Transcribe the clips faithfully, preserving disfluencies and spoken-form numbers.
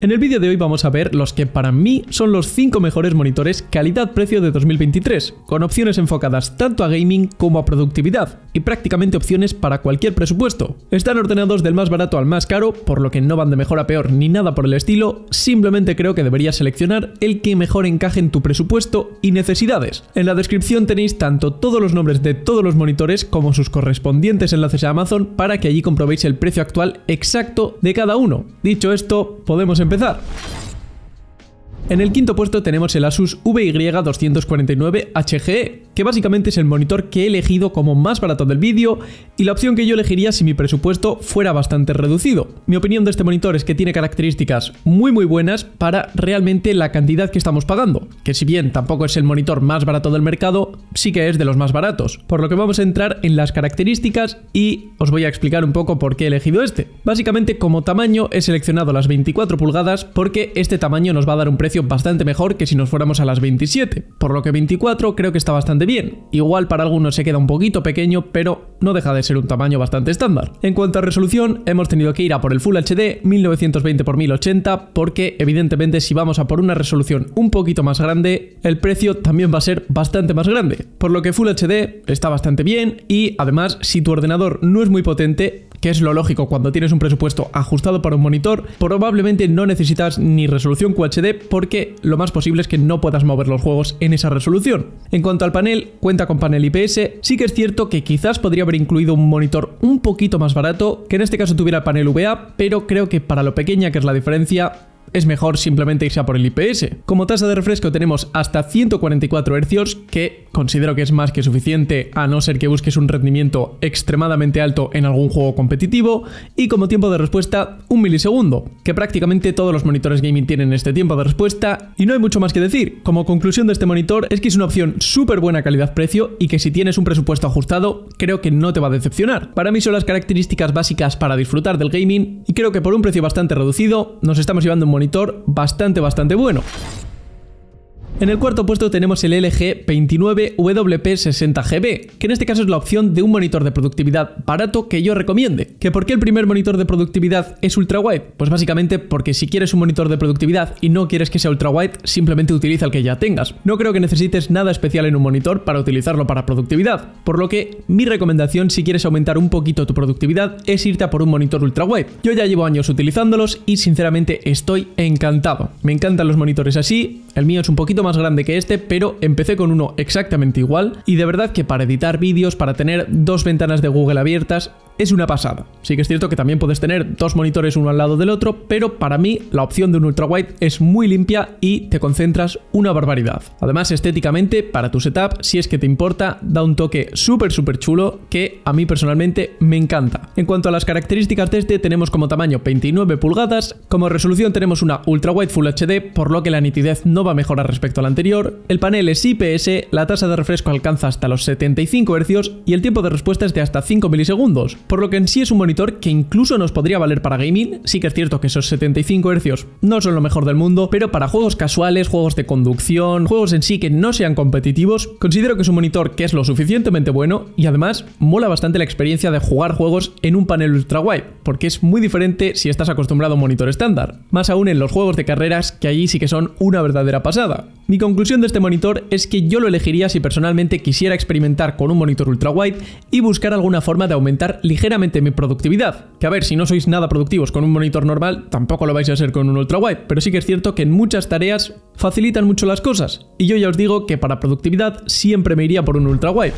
En el vídeo de hoy vamos a ver los que para mí son los cinco mejores monitores calidad-precio de dos mil veintitrés, con opciones enfocadas tanto a gaming como a productividad, y prácticamente opciones para cualquier presupuesto. Están ordenados del más barato al más caro, por lo que no van de mejor a peor ni nada por el estilo, simplemente creo que deberías seleccionar el que mejor encaje en tu presupuesto y necesidades. En la descripción tenéis tanto todos los nombres de todos los monitores como sus correspondientes enlaces a Amazon para que allí comprobéis el precio actual exacto de cada uno. Dicho esto, podemos empezar. empezar. En el quinto puesto tenemos el Asus V Y dos cuatro nueve H G E, que básicamente es el monitor que he elegido como más barato del vídeo y la opción que yo elegiría si mi presupuesto fuera bastante reducido. Mi opinión de este monitor es que tiene características muy muy buenas para realmente la cantidad que estamos pagando, que si bien tampoco es el monitor más barato del mercado, sí que es de los más baratos, por lo que vamos a entrar en las características y os voy a explicar un poco por qué he elegido este. Básicamente, como tamaño he seleccionado las veinticuatro pulgadas porque este tamaño nos va a dar un precio bastante mejor que si nos fuéramos a las veintisiete, por lo que veinticuatro creo que está bastante bien. Igual para algunos se queda un poquito pequeño, pero no deja de ser un tamaño bastante estándar. En cuanto a resolución, hemos tenido que ir a por el Full H D mil novecientos veinte por mil ochenta, porque evidentemente si vamos a por una resolución un poquito más grande, el precio también va a ser bastante más grande, por lo que Full H D está bastante bien. Y además, si tu ordenador no es muy potente, que es lo lógico cuando tienes un presupuesto ajustado para un monitor, probablemente no necesitas ni resolución Q H D porque lo más posible es que no puedas mover los juegos en esa resolución. En cuanto al panel, cuenta con panel I P S. Sí que es cierto que quizás podría haber incluido un monitor un poquito más barato, que en este caso tuviera panel V A, pero creo que para lo pequeña que es la diferencia, es mejor simplemente irse a por el I P S. Como tasa de refresco tenemos hasta ciento cuarenta y cuatro hercios, que considero que es más que suficiente a no ser que busques un rendimiento extremadamente alto en algún juego competitivo. Y como tiempo de respuesta, un milisegundo, que prácticamente todos los monitores gaming tienen este tiempo de respuesta, y no hay mucho más que decir. Como conclusión de este monitor es que es una opción súper buena calidad-precio y que si tienes un presupuesto ajustado, creo que no te va a decepcionar. Para mí son las características básicas para disfrutar del gaming y creo que por un precio bastante reducido nos estamos llevando un monitor bastante bastante bueno. En el cuarto puesto tenemos el L G veintinueve W P sesenta G B, que en este caso es la opción de un monitor de productividad barato que yo recomiende. ¿Que por qué el primer monitor de productividad es ultrawide? Pues básicamente porque si quieres un monitor de productividad y no quieres que sea ultrawide, simplemente utiliza el que ya tengas. No creo que necesites nada especial en un monitor para utilizarlo para productividad, por lo que mi recomendación si quieres aumentar un poquito tu productividad es irte a por un monitor ultrawide. Yo ya llevo años utilizándolos y sinceramente estoy encantado. Me encantan los monitores así, el mío es un poquito más más grande que este, pero empecé con uno exactamente igual y de verdad que para editar vídeos, para tener dos ventanas de Google abiertas, es una pasada. Sí que es cierto que también puedes tener dos monitores uno al lado del otro, pero para mí la opción de un ultrawide es muy limpia y te concentras una barbaridad. Además, estéticamente, para tu setup, si es que te importa, da un toque súper súper chulo que a mí personalmente me encanta. En cuanto a las características de este, tenemos como tamaño veintinueve pulgadas, como resolución tenemos una ultrawide Full H D, por lo que la nitidez no va a mejorar respecto al anterior, el panel es I P S, la tasa de refresco alcanza hasta los setenta y cinco hercios y el tiempo de respuesta es de hasta cinco milisegundos. Por lo que en sí es un monitor que incluso nos podría valer para gaming. Sí que es cierto que esos setenta y cinco hercios no son lo mejor del mundo, pero para juegos casuales, juegos de conducción, juegos en sí que no sean competitivos, considero que es un monitor que es lo suficientemente bueno y además mola bastante la experiencia de jugar juegos en un panel ultrawide, porque es muy diferente si estás acostumbrado a un monitor estándar, más aún en los juegos de carreras, que allí sí que son una verdadera pasada. Mi conclusión de este monitor es que yo lo elegiría si personalmente quisiera experimentar con un monitor ultrawide y buscar alguna forma de aumentar ligeramente ligeramente mi productividad, que a ver, si no sois nada productivos con un monitor normal, tampoco lo vais a ser con un ultrawide, pero sí que es cierto que en muchas tareas facilitan mucho las cosas, y yo ya os digo que para productividad siempre me iría por un ultrawide.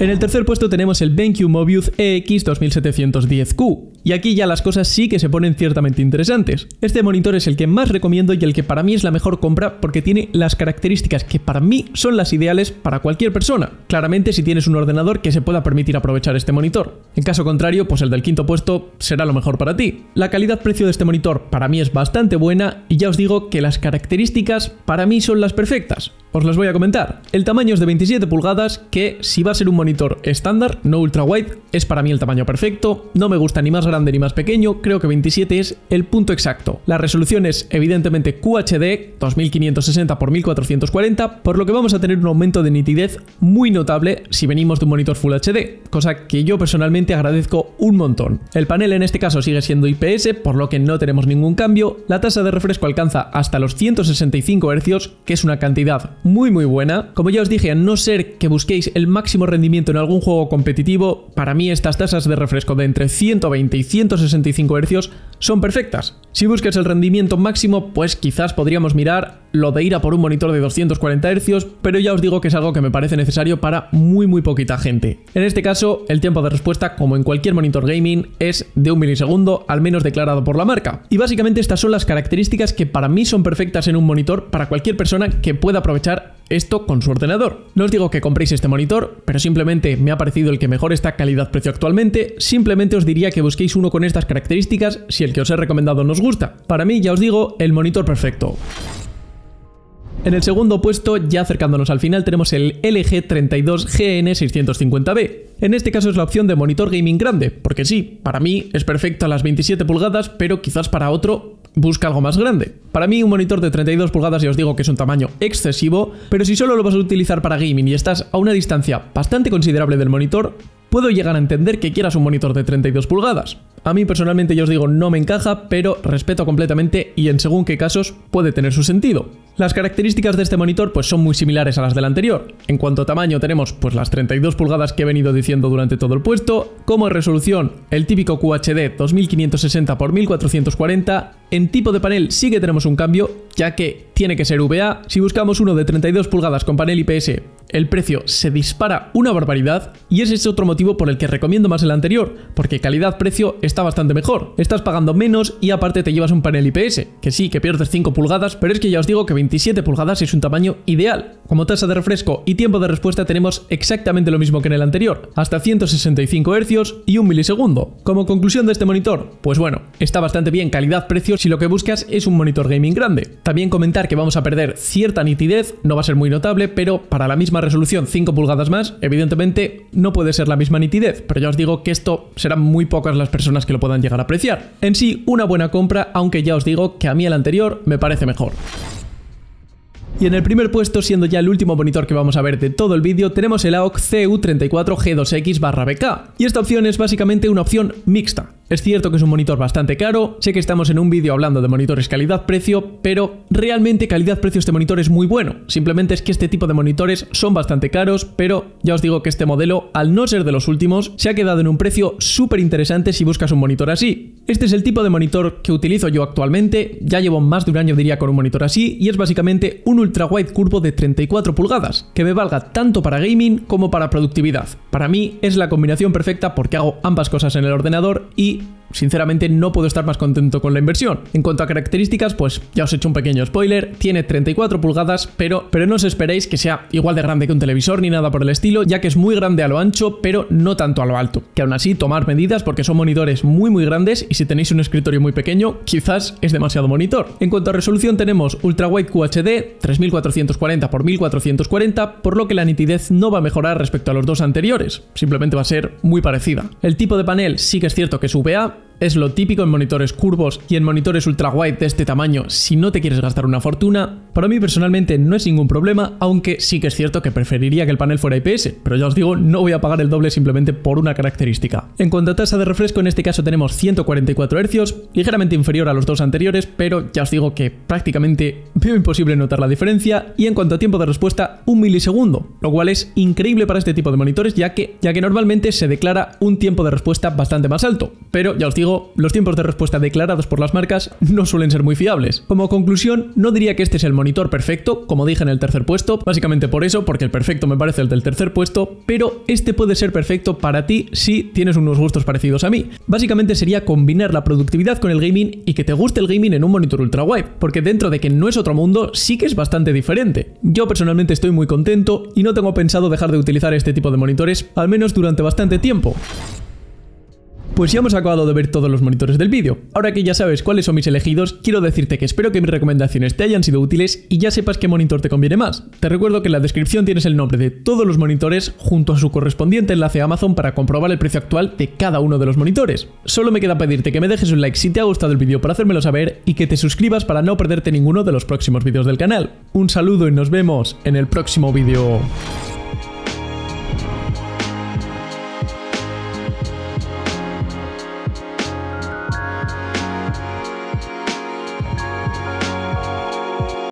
En el tercer puesto tenemos el BenQ Mobiuz E X dos mil setecientos diez Q, y aquí ya las cosas sí que se ponen ciertamente interesantes. Este monitor es el que más recomiendo y el que para mí es la mejor compra porque tiene las características que para mí son las ideales para cualquier persona, claramente si tienes un ordenador que se pueda permitir aprovechar este monitor. En caso contrario, pues el del quinto puesto será lo mejor para ti. La calidad-precio de este monitor para mí es bastante buena y ya os digo que las características para mí son las perfectas. Os las voy a comentar. El tamaño es de veintisiete pulgadas, que si va a ser un monitor monitor estándar, no ultrawide, es para mí el tamaño perfecto, no me gusta ni más grande ni más pequeño, creo que veintisiete es el punto exacto. La resolución es evidentemente Q H D, dos mil quinientos sesenta por mil cuatrocientos cuarenta, por lo que vamos a tener un aumento de nitidez muy notable si venimos de un monitor Full H D, cosa que yo personalmente agradezco un montón. El panel en este caso sigue siendo I P S, por lo que no tenemos ningún cambio, la tasa de refresco alcanza hasta los ciento sesenta y cinco hercios, que es una cantidad muy muy buena. Como ya os dije, a no ser que busquéis el máximo rendimiento en algún juego competitivo, para mí estas tasas de refresco de entre ciento veinte y ciento sesenta y cinco hercios son perfectas. Si buscas el rendimiento máximo, pues quizás podríamos mirar lo de ir a por un monitor de doscientos cuarenta hercios, pero ya os digo que es algo que me parece necesario para muy muy poquita gente. En este caso, el tiempo de respuesta, como en cualquier monitor gaming, es de un milisegundo, al menos declarado por la marca. Y básicamente estas son las características que para mí son perfectas en un monitor para cualquier persona que pueda aprovechar esto con su ordenador. No os digo que compréis este monitor, pero simplemente me ha parecido el que mejor está calidad-precio actualmente, simplemente os diría que busquéis uno con estas características si el que os he recomendado no os gusta. Para mí, ya os digo, el monitor perfecto. En el segundo puesto, ya acercándonos al final, tenemos el L G treinta y dos G N seiscientos cincuenta B. En este caso es la opción de monitor gaming grande, porque sí, para mí es perfecto a las veintisiete pulgadas, pero quizás para otro busca algo más grande. Para mí un monitor de treinta y dos pulgadas ya os digo que es un tamaño excesivo, pero si solo lo vas a utilizar para gaming y estás a una distancia bastante considerable del monitor, puedo llegar a entender que quieras un monitor de treinta y dos pulgadas. A mí personalmente, ya os digo, no me encaja, pero respeto completamente y en según qué casos puede tener su sentido. Las características de este monitor pues son muy similares a las del anterior. En cuanto a tamaño tenemos pues las treinta y dos pulgadas que he venido diciendo durante todo el puesto, como resolución el típico Q H D dos mil quinientos sesenta por mil cuatrocientos cuarenta, en tipo de panel sí que tenemos un cambio, ya que tiene que ser V A. Si buscamos uno de treinta y dos pulgadas con panel I P S, el precio se dispara una barbaridad y ese es otro motivo por el que recomiendo más el anterior, porque calidad-precio está bastante mejor. Estás pagando menos y aparte te llevas un panel I P S, que sí, que pierdes cinco pulgadas, pero es que ya os digo que veintisiete pulgadas es un tamaño ideal. Como tasa de refresco y tiempo de respuesta tenemos exactamente lo mismo que en el anterior, hasta ciento sesenta y cinco hercios y un milisegundo. Como conclusión de este monitor, pues bueno, está bastante bien calidad-precio si lo que buscas es un monitor gaming grande. También comentar que vamos a perder cierta nitidez, no va a ser muy notable, pero para la misma resolución cinco pulgadas más, evidentemente no puede ser la misma nitidez, pero ya os digo que esto serán muy pocas las personas que lo puedan llegar a apreciar. En sí, una buena compra, aunque ya os digo que a mí el anterior me parece mejor. Y en el primer puesto, siendo ya el último monitor que vamos a ver de todo el vídeo, tenemos el A O C C U treinta y cuatro G dos X B K. Y esta opción es básicamente una opción mixta. Es cierto que es un monitor bastante caro, sé que estamos en un vídeo hablando de monitores calidad-precio, pero realmente calidad-precio este monitor es muy bueno. Simplemente es que este tipo de monitores son bastante caros, pero ya os digo que este modelo, al no ser de los últimos, se ha quedado en un precio súper interesante si buscas un monitor así. Este es el tipo de monitor que utilizo yo actualmente, ya llevo más de un año diría con un monitor así, y es básicamente un ultrawide curvo de treinta y cuatro pulgadas, que me valga tanto para gaming como para productividad. Para mí es la combinación perfecta porque hago ambas cosas en el ordenador y sinceramente no puedo estar más contento con la inversión. En cuanto a características, pues ya os he hecho un pequeño spoiler, tiene treinta y cuatro pulgadas, pero, pero no os esperéis que sea igual de grande que un televisor ni nada por el estilo, ya que es muy grande a lo ancho, pero no tanto a lo alto. Que aún así, tomar medidas porque son monitores muy muy grandes y si tenéis un escritorio muy pequeño, quizás es demasiado monitor. En cuanto a resolución tenemos ultrawide Q H D tres mil cuatrocientos cuarenta por mil cuatrocientos cuarenta, por lo que la nitidez no va a mejorar respecto a los dos anteriores, simplemente va a ser muy parecida. El tipo de panel sí que es cierto que es V A, es lo típico en monitores curvos y en monitores ultrawide de este tamaño si no te quieres gastar una fortuna. Para mí personalmente no es ningún problema, aunque sí que es cierto que preferiría que el panel fuera I P S, pero ya os digo, no voy a pagar el doble simplemente por una característica. En cuanto a tasa de refresco, en este caso tenemos ciento cuarenta y cuatro hercios, ligeramente inferior a los dos anteriores, pero ya os digo que prácticamente veo imposible notar la diferencia. Y en cuanto a tiempo de respuesta, un milisegundo, lo cual es increíble para este tipo de monitores, ya que, ya que normalmente se declara un tiempo de respuesta bastante más alto, pero ya os digo, los tiempos de respuesta declarados por las marcas no suelen ser muy fiables. Como conclusión, no diría que este es el monitor perfecto, como dije en el tercer puesto, básicamente por eso, porque el perfecto me parece el del tercer puesto, pero este puede ser perfecto para ti si tienes unos gustos parecidos a mí. Básicamente sería combinar la productividad con el gaming y que te guste el gaming en un monitor ultrawide, porque dentro de que no es otro mundo, sí que es bastante diferente. Yo personalmente estoy muy contento y no tengo pensado dejar de utilizar este tipo de monitores, al menos durante bastante tiempo. Pues ya hemos acabado de ver todos los monitores del vídeo. Ahora que ya sabes cuáles son mis elegidos, quiero decirte que espero que mis recomendaciones te hayan sido útiles y ya sepas qué monitor te conviene más. Te recuerdo que en la descripción tienes el nombre de todos los monitores junto a su correspondiente enlace a Amazon para comprobar el precio actual de cada uno de los monitores. Solo me queda pedirte que me dejes un like si te ha gustado el vídeo para hacérmelo saber y que te suscribas para no perderte ninguno de los próximos vídeos del canal. Un saludo y nos vemos en el próximo vídeo.